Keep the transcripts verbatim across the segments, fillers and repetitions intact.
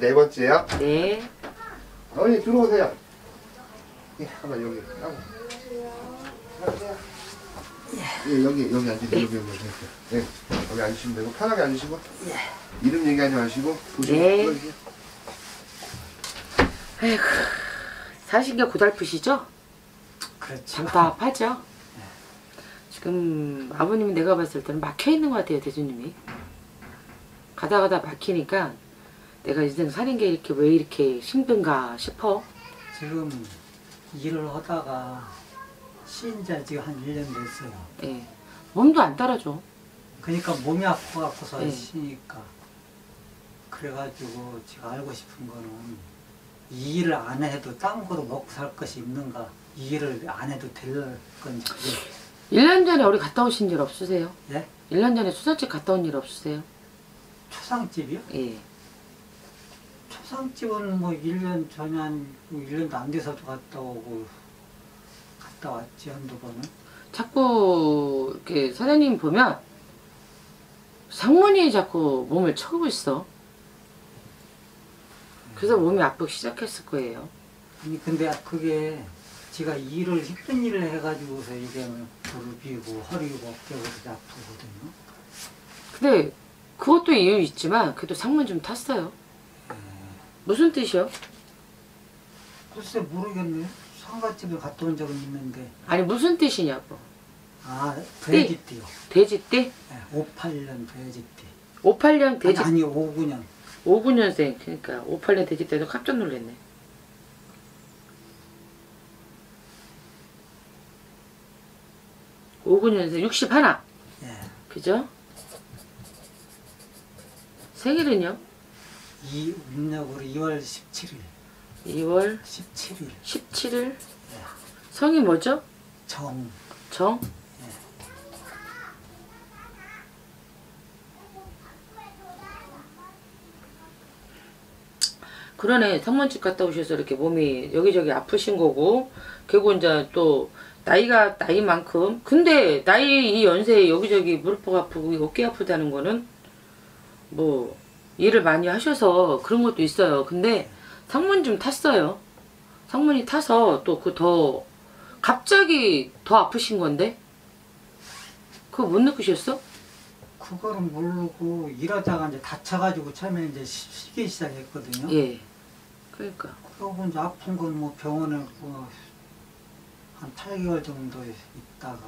네 번째요? 네. 어머니 들어오세요. 예, 한번 여기 하고. 예, 여기 여기 앉으세요. 네. 여기 여기 앉으세요. 예, 여기 앉으시면 되고 편하게 앉으시고. 예. 이름 얘기하지 마시고 보시고. 네. 들어오세요. 아이고, 사신 게 고달프시죠? 그렇죠. 답답하죠. 네. 지금 아버님은 내가 봤을 때는 막혀 있는 것 같아요, 대주님이. 가다 가다 막히니까. 내가 인생 사는 게 이렇게 왜 이렇게 힘든가 싶어? 지금 일을 하다가 쉰 지 지금 한 일 년 됐어요. 네. 몸도 안 따라줘. 그러니까 몸이 아파갖고서 네. 쉬니까. 그래가지고 제가 알고 싶은 거는 이 일을 안 해도 딴 거로 먹고 살 것이 있는가? 이 일을 안 해도 될 건지. 일 년 전에 우리 갔다 오신 일 없으세요? 네? 일 년 전에 초상집 갔다 온 일 없으세요? 초상집이요? 예. 네. 초상집은 뭐 일 년 전에 한 일 년도 안 돼서도 갔다 오고 갔다 왔지 한두 번은. 자꾸 이렇게 사장님 보면 상문이 자꾸 몸을 쳐고 있어. 그래서 몸이 아프기 시작했을 거예요. 아니 근데 그게 제가 일을 힘든 일을 해가지고서 이게 무릎이고 허리고 어깨고 아프거든요. 근데 그것도 이유 있지만 그래도 상문 좀 탔어요. 무슨 뜻이요? 글쎄 모르겠네요. 상갓집에 갔다 온 적은 있는데. 아니 무슨 뜻이냐고. 아 돼지띠요. 돼지띠? 네. 오십팔 년 돼지띠. 오십팔 년 돼지 아니, 아니 오십구 년. 오십구 년생. 그러니까 오십팔 년 돼지띠에서 깜짝 놀랐네. 오십구 년생 육십일. 예. 네. 그죠? 생일은요? 이 음력으로 이월 십칠일. 이월 십칠일. 십칠일. 네. 성이 뭐죠? 정. 정? 네. 그러네. 상문집 갔다 오셔서 이렇게 몸이 여기저기 아프신 거고, 그리고 이제 또 나이가 나이만큼, 근데 나이 이 연세에 여기저기 무릎 아프고 어깨 아프다는 거는 뭐. 일을 많이 하셔서 그런 것도 있어요. 근데 상문 좀 탔어요. 상문이 타서 또 그 더 갑자기 더 아프신 건데 그거 못 느끼셨어? 그거는 모르고 일하다가 이제 다쳐가지고 처음에 이제 쉬기 시작했거든요. 예. 그러니까. 그러고 이제 아픈 건 뭐 병원에 뭐 한 팔 개월 정도 있다가.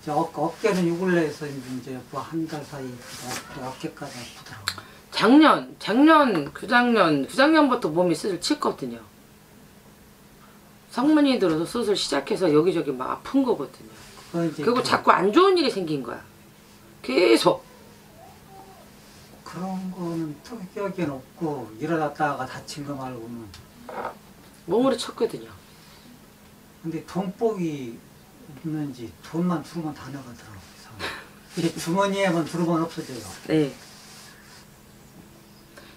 이제 어, 어깨는 요 근래에서 이제 뭐 한 달 사이 어깨까지 아프더라고요. 작년, 작년, 그 작년, 그 작년부터 몸이 슬슬 칠거든요. 상문이 들어서 슬슬 시작해서 여기저기 막 아픈 거거든요. 그리고 자꾸 안 좋은 일이 생긴 거야. 계속. 그런 거는 특이하게는 없고 일어났다가 다친 거 말고는. 몸으로 쳤거든요. 근데 돈복이 없는지 돈만 두루만 다 나가더라고요. 이 주머니에만 두루만 없어져요. 네.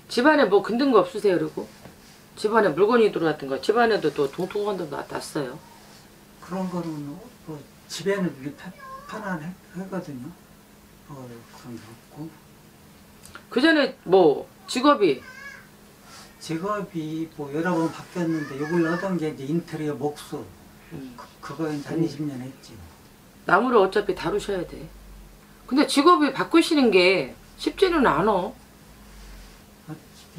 집안에 뭐 근든 거 없으세요? 그리고 집안에 물건이 들어왔던가 집안에도 또 동통관도 났어요. 그런 거는 뭐 집에는 편안하거든요. 뭐 그런 게 없고. 그 전에 뭐 직업이? 직업이 뭐 여러 번 바뀌었는데 요걸 하던 게 이제 인테리어 목수. 음. 그, 그거 이제 한 이십 년 했지. 나무를 어차피 다루셔야 돼. 근데 직업이 바꾸시는 게 쉽지는 않아.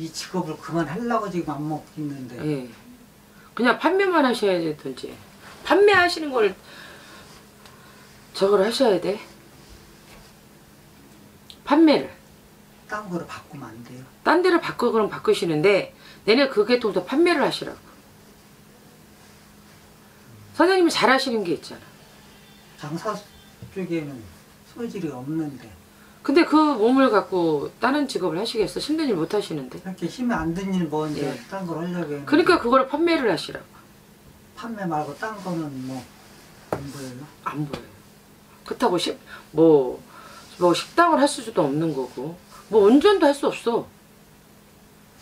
이 직업을 그만하려고 지금 안 먹고 있는데. 예. 그냥 판매만 하셔야 되든지. 판매하시는 걸 저걸 하셔야 돼. 판매를. 딴 거로 바꾸면 안 돼요. 딴 데를 바꾸, 그럼 바꾸시는데, 내년 그게 좀 더 판매를 하시라고. 사장님이 잘 하시는 게 있잖아. 장사 쪽에는 소질이 없는데. 근데 그 몸을 갖고 다른 직업을 하시겠어? 힘든 일 못 하시는데. 이렇게 힘이 안 든 일 뭐 이제 예. 딴 걸 하려고 했는데. 그러니까 그걸 판매를 하시라고. 판매 말고 딴 거는 뭐 안 보여요? 안 보여요. 그렇다고 식, 뭐, 뭐 식당을 할 수도 없는 거고 뭐 운전도 할 수 없어.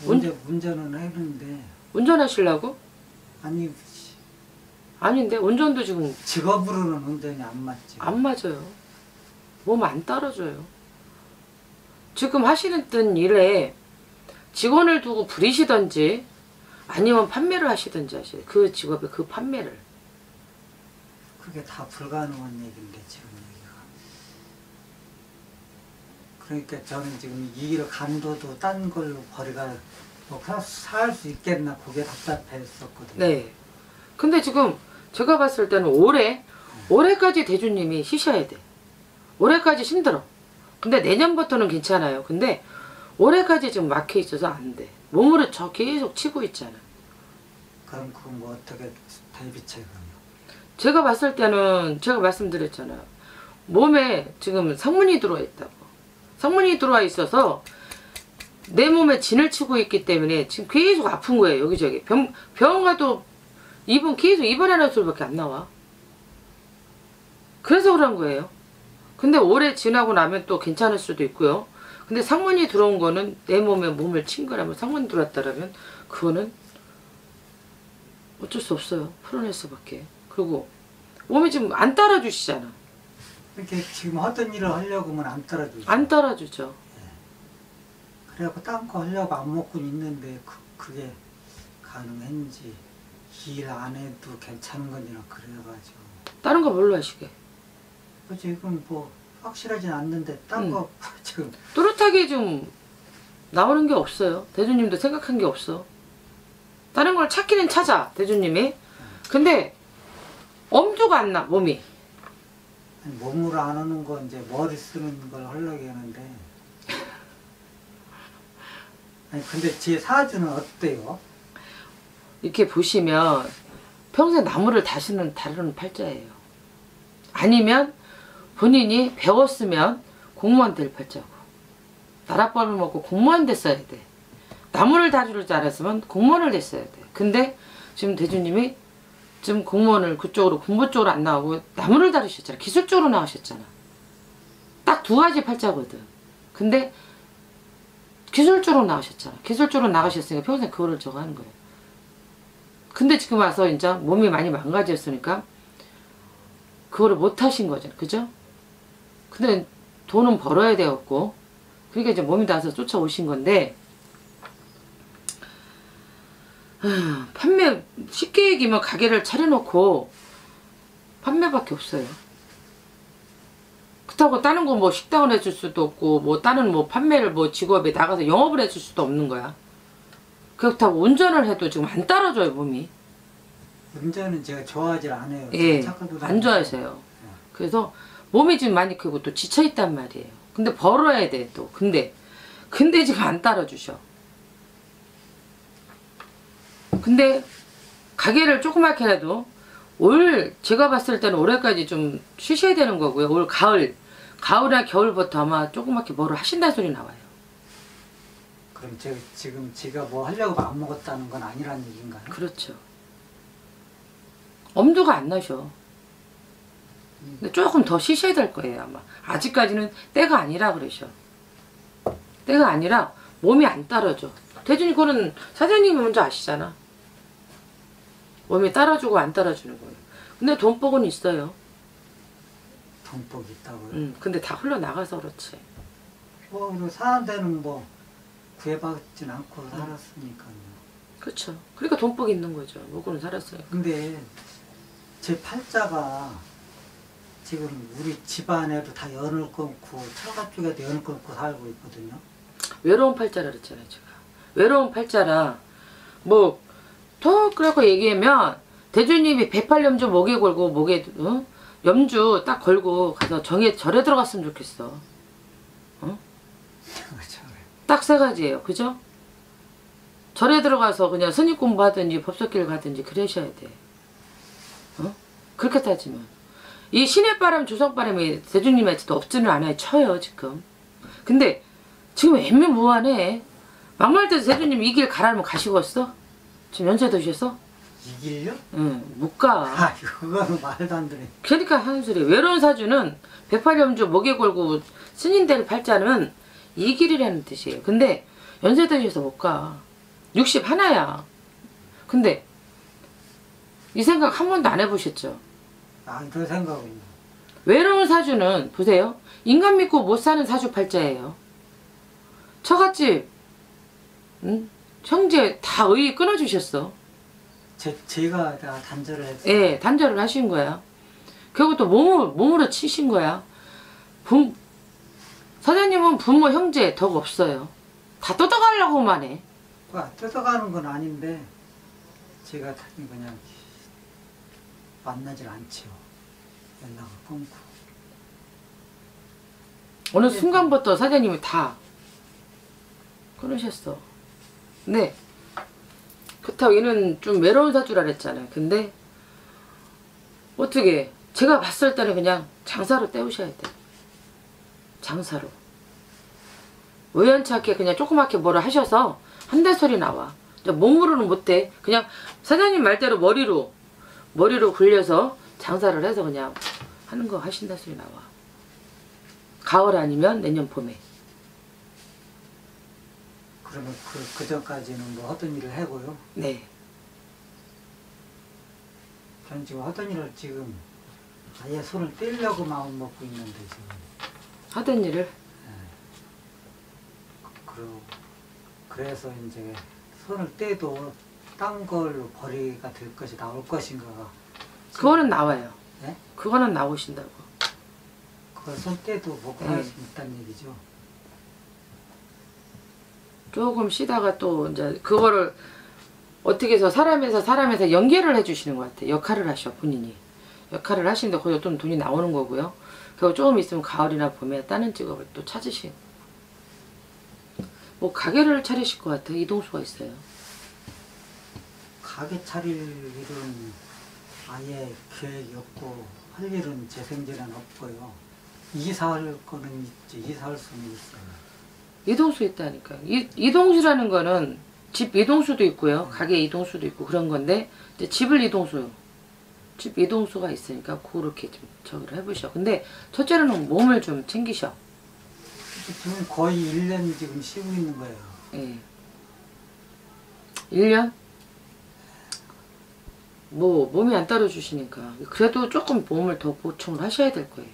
운전, 운, 운전은 했는데. 운전하시려고? 아니. 아닌데 운전도 지금 직업으로는 운전이 안 맞지. 안 맞아요. 몸 안 따라줘요. 지금 하시는 일에 직원을 두고 부리시든지 아니면 판매를 하시든지 하시는 그 직업에 그 판매를. 그게 다 불가능한 얘기인데 지금 얘기가. 그러니까 저는 지금 이 일을 간도도 딴 걸로 버리가 뭐 그냥 살 수 있겠나 그게 답답했었거든요. 네. 근데 지금 제가 봤을 때는 올해, 올해까지 대주님이 쉬셔야 돼. 올해까지 힘들어. 근데 내년부터는 괜찮아요. 근데 올해까지 지금 막혀 있어서 안 돼. 몸으로 저 계속 치고 있잖아. 그럼 그건 뭐 어떻게 대비책은? 제가 봤을 때는 제가 말씀드렸잖아요. 몸에 지금 상문이 들어와 있다고. 상문이 들어와 있어서 내 몸에 진을 치고 있기 때문에 지금 계속 아픈 거예요. 여기저기. 병, 병원 가도 입은 계속 입원하는 소리밖에 안 나와. 그래서 그런 거예요. 근데 오래 지나고 나면 또 괜찮을 수도 있고요. 근데 상문이 들어온 거는 내 몸에 몸을 친 거라면 상문이 들어왔다라면 그거는 어쩔 수 없어요. 풀어낼 수밖에. 그리고 몸이 지금 안 따라주시잖아. 이렇게 지금 어떤 일을 하려고 하면 안 따라주죠. 안 따라주죠. 네. 그래갖고 딴 거 하려고 안 먹고 있는데 그, 그게 가능한지 일 안 해도 괜찮은 건지나 그래가지고. 다른 거 뭘로 하시게? 지금 뭐 확실하진 않는데 딴 거 음. 지금 또렷하게 좀 나오는 게 없어요. 대주님도 생각한 게 없어. 다른 걸 찾기는 찾아 대주님이. 근데 엄두가 안 나 몸이. 아니, 몸으로 안 하는 거 이제 머리 쓰는 걸 하려고 하는데. 아니 근데 제 사주는 어때요? 이렇게 보시면 평생 나무를 다시는 다루는 팔자예요. 아니면 본인이 배웠으면 공무원 될 팔자고, 나라밥을 먹고 공무원 됐어야 돼. 나무를 다루지 않았으면 공무원을 됐어야 돼. 근데 지금 대주님이 지금 공무원을 그쪽으로 공부 쪽으로 안 나오고 나무를 다루셨잖아. 기술 쪽으로 나오셨잖아. 딱 두 가지 팔자거든. 근데 기술 쪽으로 나오셨잖아. 기술 쪽으로 나가셨으니까 평생 그거를 저거 하는 거예요. 근데 지금 와서 이제 몸이 많이 망가졌으니까 그거를 못 하신 거죠. 그죠? 근데 돈은 벌어야 되었고, 그러니까 이제 몸이 나서 쫓아오신 건데, 아, 판매, 쉽게 얘기하면 가게를 차려놓고 판매밖에 없어요. 그렇다고 다른 거 뭐 식당을 해줄 수도 없고, 뭐 다른 뭐 판매를 뭐 직업에 나가서 영업을 해줄 수도 없는 거야. 그렇다고 운전을 해도 지금 안 따라줘요, 몸이. 운전은 제가 좋아하지 않아요. 예, 안 좋아하세요. 예. 그래서 몸이 지금 많이 크고 또 지쳐있단 말이에요. 근데 벌어야 돼 또. 근데 근데 지금 안 따라주셔. 근데 가게를 조그맣게라도 올 제가 봤을 때는 올해까지 좀 쉬셔야 되는 거고요. 올 가을 가을이나 겨울부터 아마 조그맣게 뭐를 하신다는 소리 나와요. 그럼 제가 지금 제가 뭐 하려고 안 먹었다는 건 아니라는 얘기인가요? 그렇죠. 엄두가 안 나셔. 근데 조금 더 쉬셔야 될 거예요 아마. 아직까지는 때가 아니라 그러셔. 때가 아니라 몸이 안 따라줘. 대준이 그거는 사장님이 먼저 아시잖아. 몸이 따라주고 안 따라주는 거예요. 근데 돈복은 있어요. 돈복이 있다고요? 응. 근데 다 흘러나가서 그렇지. 뭐 사는 데는 뭐 구애받진 않고 응. 살았으니까요. 그렇죠. 그러니까 돈복이 있는 거죠. 먹고는 살았어요. 근데 제 팔자가 지금 우리 집안에도 다 연을 끊고 처가 쪽에도 연을 끊고 살고 있거든요. 외로운 팔자라 그랬잖아요 제가. 외로운 팔자라 뭐 더 그렇고 얘기하면 대주님이 배팔염주 목에 걸고 목에 응? 염주 딱 걸고 가서 정에 절에 들어갔으면 좋겠어. 응? 딱 세 가지예요. 그죠? 절에 들어가서 그냥 스님 공부하든지 법석길 가든지 그러셔야 돼. 어? 그렇게 따지면 이 신의 바람 조성 바람이 대주님한테도 없지는 않아요. 쳐요 지금. 근데 지금 애매모호하네. 막말 때도 대주님 이 길 가라면 가시겠어? 지금 연세 드셔서? 이 길요? 응, 못 가. 아, 그거는 말도 안 되네. 그러니까 하는 소리. 외로운 사주는 백팔염주 목에 걸고 스님들 팔자는 이 길이라는 뜻이에요. 근데 연세 드셔서 못 가. 육십 하나야. 근데 이 생각 한 번도 안 해보셨죠? 아, 그런 생각은. 외로운 사주는 보세요. 인간 믿고 못 사는 사주 팔자예요. 처갓집 응? 형제 다 의의 끊어주셨어. 제, 제가 다 단절을 했어요. 예, 단절을 하신 거야. 결국 또 몸으로, 몸으로 치신 거야. 부, 사장님은 부모, 형제 덕 없어요. 다 뜯어가려고만 해. 아, 뜯어가는 건 아닌데 제가 그냥 만나질 않지요. 연락을 끊고. 어느 순간부터 사장님이 다 끊으셨어. 네. 그렇다고 얘는 좀 외로운 사주라 그랬잖아요. 근데 어떻게 제가 봤을 때는 그냥 장사로 때우셔야 돼. 장사로. 우연찮게 그냥 조그맣게 뭐를 하셔서 한대 소리 나와. 몸으로는 못해. 그냥 사장님 말대로 머리로 머리로 굴려서 장사를 해서 그냥 하는 거 하신다 소리 나와. 가을 아니면 내년 봄에. 그러면 그, 그 전까지는 뭐 어떤 일을 해고요? 네. 전 지금 어떤 일을 지금 아예 손을 떼려고 마음 먹고 있는데 지금. 하던 일을? 네. 그리고 그래서 이제 손을 떼도 딴 걸로 벌이가 될 것이 나올 것인가가. 그거는 나와요. 네? 그거는 나오신다고. 그걸 손 떼도 먹고 할 수 있다는 얘기죠. 조금 쉬다가 또 이제 그거를 어떻게 해서 사람에서 사람에서 연계를 해주시는 것 같아요. 역할을 하셔, 본인이. 역할을 하시는데 거기서 좀 돈이 나오는 거고요. 그리고 조금 있으면 가을이나 봄에 다른 직업을 또 찾으신. 뭐 가게를 차리실 것 같아요. 이동수가 있어요. 가게 차릴 일은 아예 계획이 없고 할 일은 제 생전에는 없고요. 이사할 거는 있지, 이사할 수는 있어요. 이동수 있다니까요. 이, 이동수라는 거는 집 이동수도 있고요. 가게 이동수도 있고 그런 건데 이제 집을 이동수, 집 이동수가 있으니까 그렇게 좀 저기를 해보셔. 근데 첫째로는 몸을 좀 챙기셔. 지금 거의 일 년 지금 쉬고 있는 거예요. 예. 일 년? 뭐 몸이 안 따라주시니까 그래도 조금 몸을 더 보충을 하셔야 될 거예요.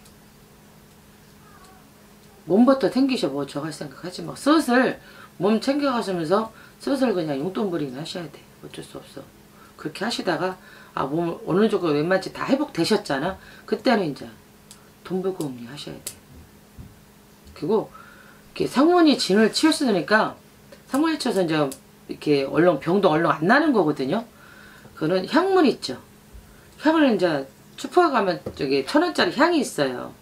몸부터 챙기셔. 뭐 저거 할 생각하지 마. 슬슬 몸 챙겨가시면서 슬슬 그냥 용돈벌이는 하셔야 돼. 어쩔 수 없어. 그렇게 하시다가 아 몸 어느 정도 웬만치 다 회복되셨잖아. 그때는 이제 돈 벌고 음리 하셔야 돼. 그리고 이렇게 상문이 진을 치울 수 있으니까 상문이 쳐서 이제 이렇게 얼렁 병도 얼렁 안 나는 거거든요. 그거는 향문 있죠. 향을 이제 슈퍼에 가면 저기 천 원짜리 향이 있어요.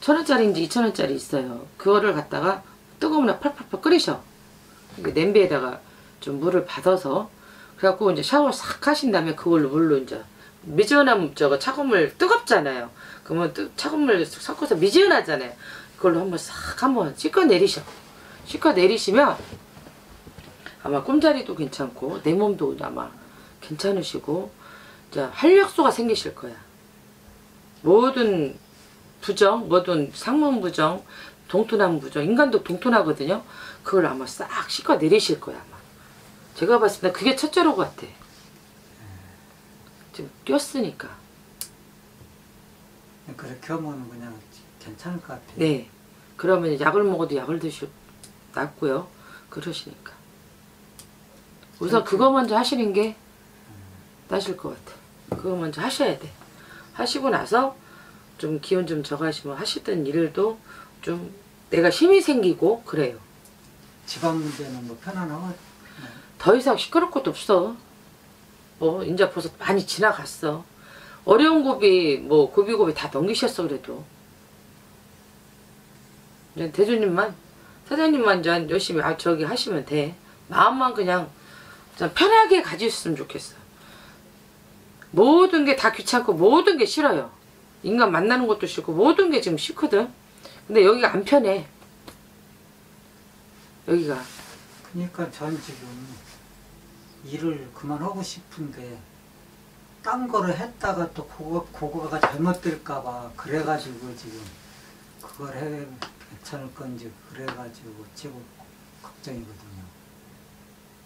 천 원짜리인지 이천 원짜리 있어요. 그거를 갖다가 뜨거운 물에 펄펄펄 끓이셔. 냄비에다가 좀 물을 받아서 그래갖고 이제 샤워 싹 하신 다음에 그걸로 물로 이제 미지근한 저거 차가운 물 뜨겁잖아요. 그러면 뜨, 차가운 물 섞어서 미지근하잖아요. 그걸로 한번 싹 한번 씻어 내리셔. 씻어 내리시면 아마 꿈자리도 괜찮고 내 몸도 아마 괜찮으시고 이제 활력소가 생기실 거야. 모든 부정, 뭐든 상문 부정, 동토남 부정, 인간도 동토나거든요. 그걸 아마 싹 씻어 내리실 거야 아마. 제가 봤을 때 그게 첫째로 같아. 지금 뛰었으니까. 그렇게 하면 그냥 괜찮을 것 같아요. 네. 그러면 약을 먹어도 약을 드실 낫고요. 그러시니까. 우선 그거 먼저 하시는 게 나실 것 같아. 그거 먼저 하셔야 돼. 하시고 나서 좀 기운 좀 저가시면 하시던 일도 좀 내가 힘이 생기고 그래요. 집안 문제는 뭐 편안하고 더 이상 시끄럽 것도 없어. 뭐 이제 벌써 많이 지나갔어. 어려운 고비 뭐 고비고비 다 넘기셨어. 그래도 이제 대주님만 사장님만 이제 열심히 아 저기 하시면 돼. 마음만 그냥, 그냥 편하게 가지셨으면 좋겠어. 모든 게 다 귀찮고 모든 게 싫어요. 인간 만나는 것도 싫고 모든 게 지금 싫거든. 근데 여기가 안 편해. 여기가. 그러니까 전 지금 일을 그만하고 싶은데 딴 거를 했다가 또 그거, 그거가 잘못될까 봐 그래가지고 지금 그걸 해 괜찮을 건지 그래가지고 지금 걱정이거든요.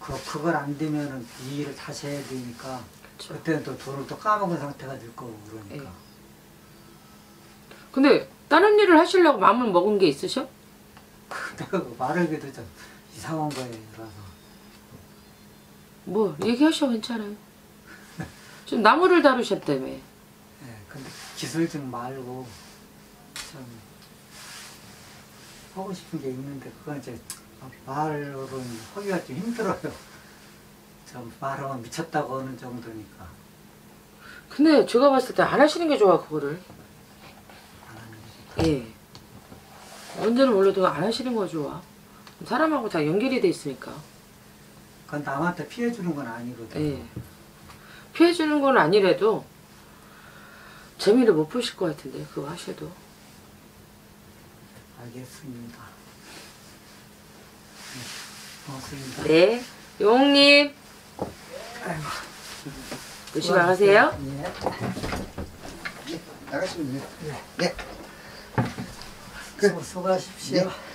그, 그걸 안 되면은 이 일을 다시 해야 되니까 그쵸. 그때는 또 돈을 또 까먹은 상태가 될 거고 그러니까. 에이. 근데 다른 일을 하시려고 마음을 먹은 게 있으셔? 내가 말하기도 좀 이상한 거예요. 뭐 얘기하셔 괜찮아요. 지금 나무를 다루셨다며. 네, 근데 기술증 말고 참 하고 싶은 게 있는데 그건 이제 말로는 하기가 좀 힘들어요. 좀 말하면 미쳤다고 하는 정도니까. 근데 제가 봤을 때 안 하시는 게 좋아 그거를. 안 하는 게 좋다. 예. 언제는 몰라도 안 하시는 거 좋아. 사람하고 다 연결이 돼 있으니까. 그건 남한테 피해 주는 건 아니거든. 예. 피해 주는 건 아니래도 재미를 못 보실 것 같은데 그거 하셔도. 알겠습니다. 고맙습니다. 네. 용님. 조심히 가세요. 네. 나가시면 돼요. 네. 수고하십시오. 네.